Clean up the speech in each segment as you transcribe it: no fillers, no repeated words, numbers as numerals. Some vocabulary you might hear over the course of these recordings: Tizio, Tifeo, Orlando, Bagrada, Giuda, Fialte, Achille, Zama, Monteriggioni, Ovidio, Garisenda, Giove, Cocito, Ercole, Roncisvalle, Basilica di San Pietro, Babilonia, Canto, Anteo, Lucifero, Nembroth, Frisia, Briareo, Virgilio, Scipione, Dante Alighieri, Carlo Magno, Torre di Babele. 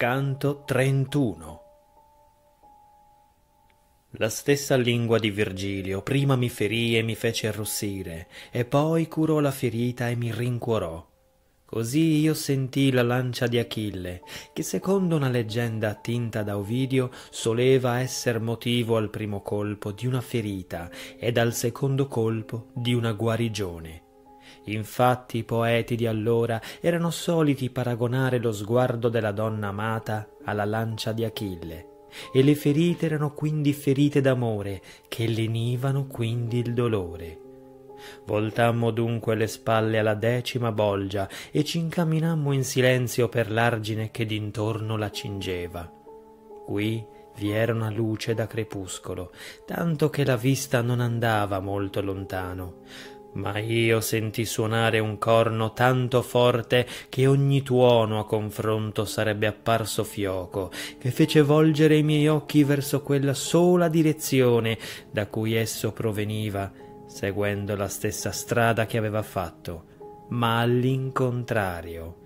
Canto 31. La stessa lingua di Virgilio prima mi ferì e mi fece arrossire, e poi curò la ferita e mi rincuorò. Così io sentii la lancia di Achille, che secondo una leggenda attinta da Ovidio soleva esser motivo al primo colpo di una ferita ed al secondo colpo di una guarigione. Infatti i poeti di allora erano soliti paragonare lo sguardo della donna amata alla lancia di Achille, e le ferite erano quindi ferite d'amore, che lenivano quindi il dolore. Voltammo dunque le spalle alla decima bolgia e ci incamminammo in silenzio per l'argine che d'intorno la cingeva. Qui vi era una luce da crepuscolo, tanto che la vista non andava molto lontano, ma io senti suonare un corno tanto forte che ogni tuono a confronto sarebbe apparso fioco, che fece volgere i miei occhi verso quella sola direzione da cui esso proveniva, seguendo la stessa strada che aveva fatto, ma all'incontrario.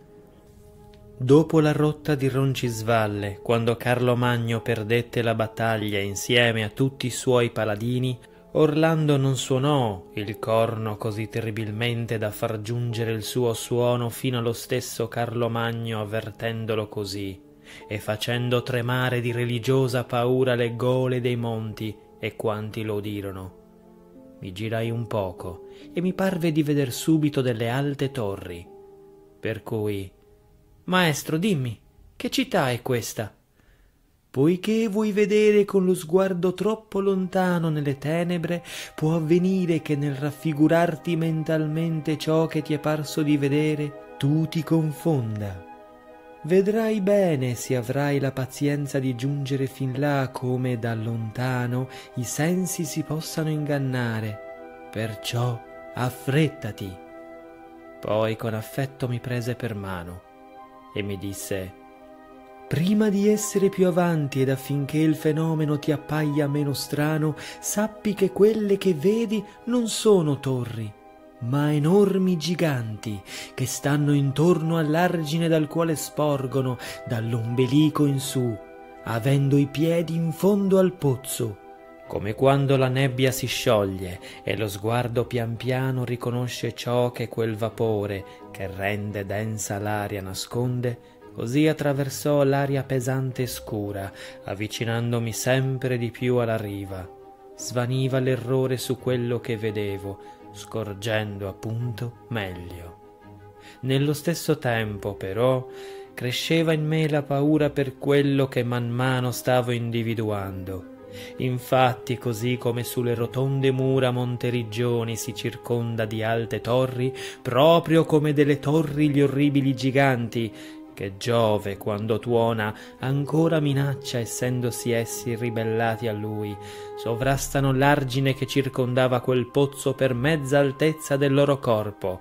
Dopo la rotta di Roncisvalle, quando Carlo Magno perdette la battaglia insieme a tutti i suoi paladini, Orlando non suonò il corno così terribilmente da far giungere il suo suono fino allo stesso Carlo Magno, avvertendolo così, e facendo tremare di religiosa paura le gole dei monti e quanti lo udirono. Mi girai un poco, e mi parve di veder subito delle alte torri, per cui «Maestro, dimmi, che città è questa?» Poiché vuoi vedere con lo sguardo troppo lontano nelle tenebre, può avvenire che nel raffigurarti mentalmente ciò che ti è parso di vedere, tu ti confonda. Vedrai bene, se avrai la pazienza di giungere fin là, come da lontano i sensi si possano ingannare, perciò affrettati. Poi con affetto mi prese per mano e mi disse: prima di essere più avanti ed affinché il fenomeno ti appaia meno strano, sappi che quelle che vedi non sono torri, ma enormi giganti che stanno intorno all'argine dal quale sporgono, dall'ombelico in su, avendo i piedi in fondo al pozzo, come quando la nebbia si scioglie e lo sguardo pian piano riconosce ciò che quel vapore, che rende densa l'aria, nasconde. Così attraversò l'aria pesante e scura, avvicinandomi sempre di più alla riva. Svaniva l'errore su quello che vedevo, scorgendo appunto meglio. Nello stesso tempo, però, cresceva in me la paura per quello che man mano stavo individuando. Infatti, così come sulle rotonde mura Monteriggioni si circonda di alte torri, proprio come delle torri gli orribili giganti, che Giove, quando tuona, ancora minaccia, essendosi essi ribellati a lui, sovrastano l'argine che circondava quel pozzo per mezza altezza del loro corpo,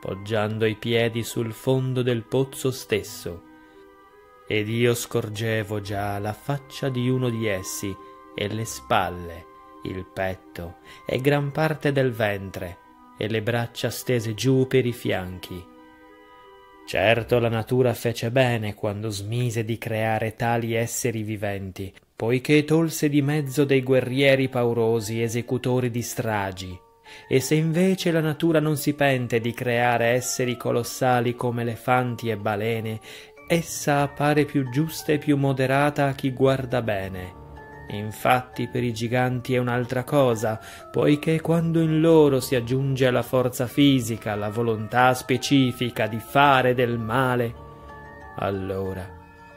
poggiando i piedi sul fondo del pozzo stesso. Ed io scorgevo già la faccia di uno di essi, e le spalle, il petto, e gran parte del ventre, e le braccia stese giù per i fianchi. Certo la natura fece bene quando smise di creare tali esseri viventi, poiché tolse di mezzo dei guerrieri paurosi, esecutori di stragi. E se invece la natura non si pente di creare esseri colossali come elefanti e balene, essa appare più giusta e più moderata a chi guarda bene. Infatti per i giganti è un'altra cosa, poiché quando in loro si aggiunge alla forza fisica la volontà specifica di fare del male, allora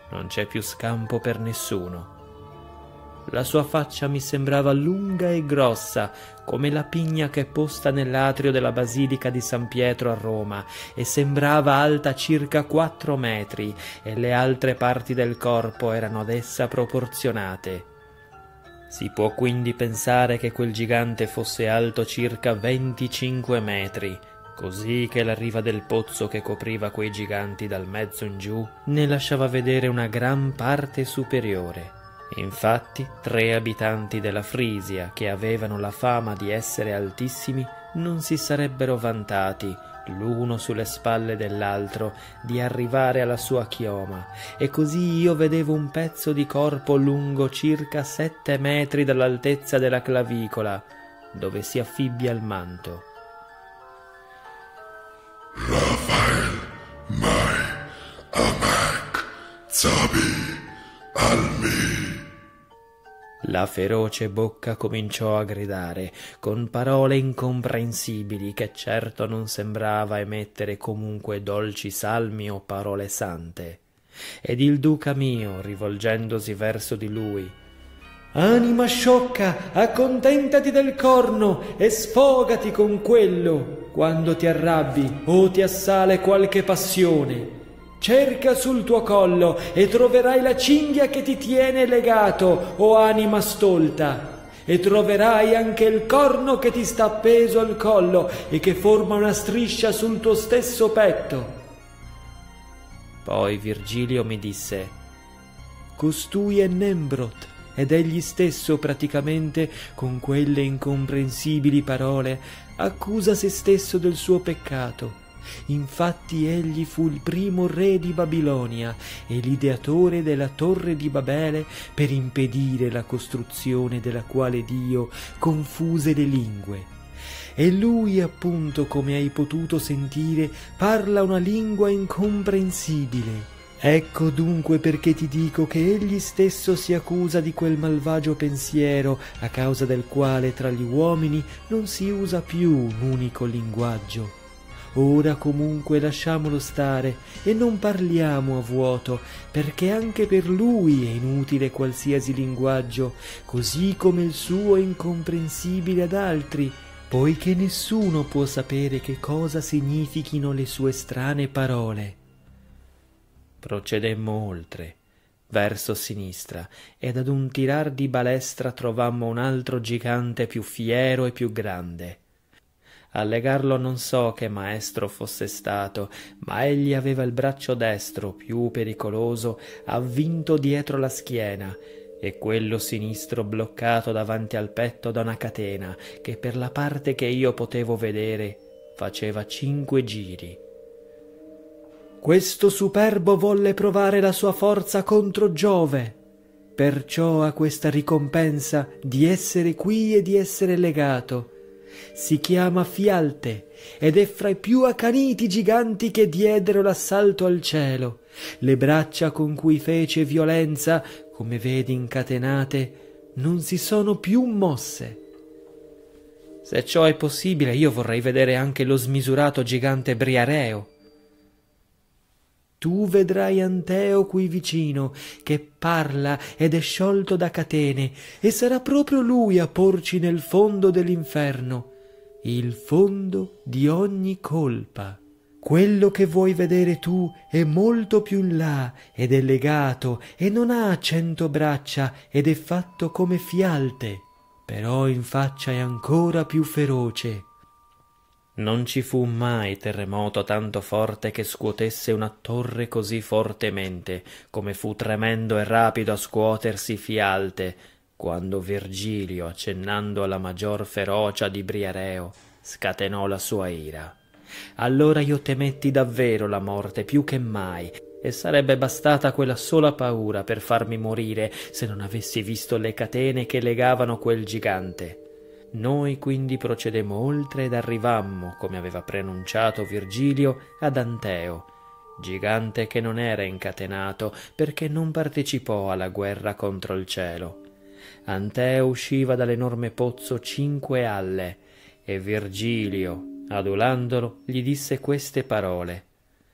non c'è più scampo per nessuno. La sua faccia mi sembrava lunga e grossa, come la pigna che è posta nell'atrio della Basilica di San Pietro a Roma, e sembrava alta circa 4 metri, e le altre parti del corpo erano ad essa proporzionate. Si può quindi pensare che quel gigante fosse alto circa 25 metri, così che la riva del pozzo che copriva quei giganti dal mezzo in giù ne lasciava vedere una gran parte superiore. Infatti 3 abitanti della Frisia, che avevano la fama di essere altissimi, non si sarebbero vantati, l'uno sulle spalle dell'altro, di arrivare alla sua chioma, e così io vedevo un pezzo di corpo lungo circa 7 metri dall'altezza della clavicola, dove si affibbia il manto. Rafael Mai Amak Zabi Almi. La feroce bocca cominciò a gridare, con parole incomprensibili che certo non sembrava emettere comunque dolci salmi o parole sante. Ed il duca mio, rivolgendosi verso di lui: «Anima sciocca, accontentati del corno e sfogati con quello, quando ti arrabbi o ti assale qualche passione. Cerca sul tuo collo e troverai la cinghia che ti tiene legato, o anima stolta, e troverai anche il corno che ti sta appeso al collo e che forma una striscia sul tuo stesso petto». Poi Virgilio mi disse: «Costui è Nembroth, ed egli stesso praticamente, con quelle incomprensibili parole, accusa se stesso del suo peccato. Infatti egli fu il primo re di Babilonia e l'ideatore della Torre di Babele, per impedire la costruzione della quale Dio confuse le lingue. E lui, appunto, come hai potuto sentire, parla una lingua incomprensibile. Ecco dunque perché ti dico che egli stesso si accusa di quel malvagio pensiero, a causa del quale tra gli uomini non si usa più un unico linguaggio. Ora comunque lasciamolo stare e non parliamo a vuoto, perché anche per lui è inutile qualsiasi linguaggio, così come il suo è incomprensibile ad altri, poiché nessuno può sapere che cosa significhino le sue strane parole». Procedemmo oltre, verso sinistra, ed ad un tirar di balestra trovammo un altro gigante più fiero e più grande. A legarlo non so che maestro fosse stato, ma egli aveva il braccio destro, più pericoloso, avvinto dietro la schiena, e quello sinistro bloccato davanti al petto da una catena, che per la parte che io potevo vedere faceva 5 giri. Questo superbo volle provare la sua forza contro Giove, perciò ha questa ricompensa di essere qui e di essere legato. Si chiama Fialte ed è fra i più accaniti giganti che diedero l'assalto al cielo. Le braccia con cui fece violenza, come vedi incatenate, non si sono più mosse. Se ciò è possibile, io vorrei vedere anche lo smisurato gigante Briareo. Tu vedrai Anteo qui vicino, che parla ed è sciolto da catene, e sarà proprio lui a porci nel fondo dell'inferno, il fondo di ogni colpa. Quello che vuoi vedere tu è molto più in là, ed è legato, e non ha 100 braccia, ed è fatto come Fialte, però in faccia è ancora più feroce. Non ci fu mai terremoto tanto forte che scuotesse una torre così fortemente, come fu tremendo e rapido a scuotersi Fialte, quando Virgilio, accennando alla maggior ferocia di Briareo, scatenò la sua ira. Allora io temetti davvero la morte più che mai, e sarebbe bastata quella sola paura per farmi morire, se non avessi visto le catene che legavano quel gigante. Noi quindi procedemmo oltre ed arrivammo, come aveva preannunciato Virgilio, ad Anteo, gigante che non era incatenato perché non partecipò alla guerra contro il cielo. Anteo usciva dall'enorme pozzo 5 alle, e Virgilio, adulandolo, gli disse queste parole: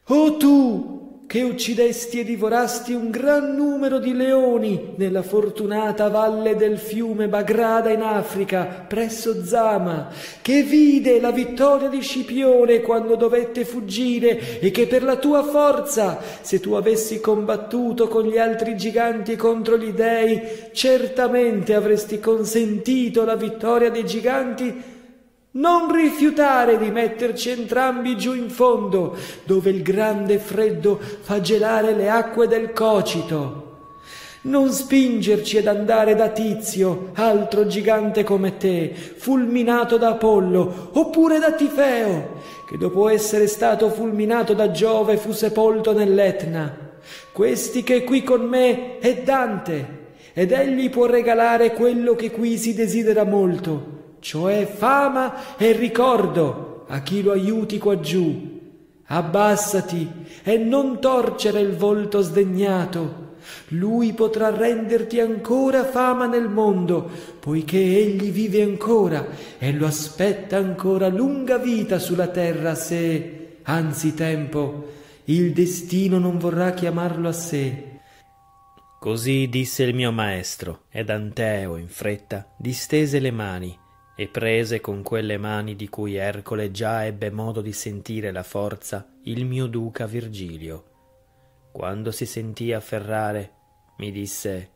«O tu, che uccidesti e divorasti un gran numero di leoni nella fortunata valle del fiume Bagrada in Africa, presso Zama, che vide la vittoria di Scipione quando dovette fuggire, e che per la tua forza, se tu avessi combattuto con gli altri giganti contro gli dei, certamente avresti consentito la vittoria dei giganti, non rifiutare di metterci entrambi giù in fondo, dove il grande freddo fa gelare le acque del Cocito. Non spingerci ad andare da Tizio, altro gigante come te, fulminato da Apollo, oppure da Tifeo, che dopo essere stato fulminato da Giove fu sepolto nell'Etna. Questi che è qui con me è Dante, ed egli può regalare quello che qui si desidera molto, cioè fama e ricordo a chi lo aiuti quaggiù. Abbassati e non torcere il volto sdegnato. Lui potrà renderti ancora fama nel mondo, poiché egli vive ancora e lo aspetta ancora lunga vita sulla terra se, anzitempo, il destino non vorrà chiamarlo a sé. Così disse il mio maestro, ed Anteo, in fretta, distese le mani e prese con quelle mani di cui Ercole già ebbe modo di sentire la forza il mio duca Virgilio. Quando si sentì afferrare, mi disse: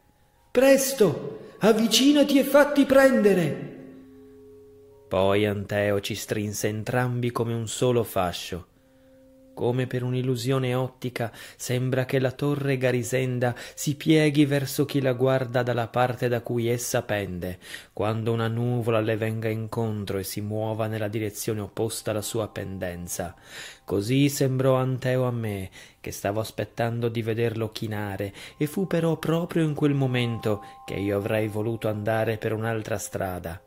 «Presto, avvicinati e fatti prendere!» Poi Anteo ci strinse entrambi come un solo fascio. Come per un'illusione ottica sembra che la torre Garisenda si pieghi verso chi la guarda dalla parte da cui essa pende, quando una nuvola le venga incontro e si muova nella direzione opposta alla sua pendenza. Così sembrò Anteo a me, che stavo aspettando di vederlo chinare, e fu però proprio in quel momento che io avrei voluto andare per un'altra strada.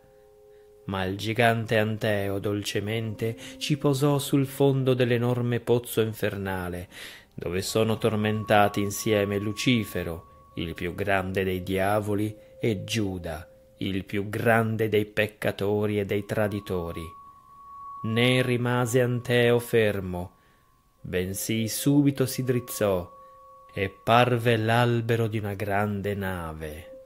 Ma il gigante Anteo dolcemente ci posò sul fondo dell'enorme pozzo infernale, dove sono tormentati insieme Lucifero, il più grande dei diavoli, e Giuda, il più grande dei peccatori e dei traditori. Né rimase Anteo fermo, bensì subito si drizzò e parve l'albero di una grande nave.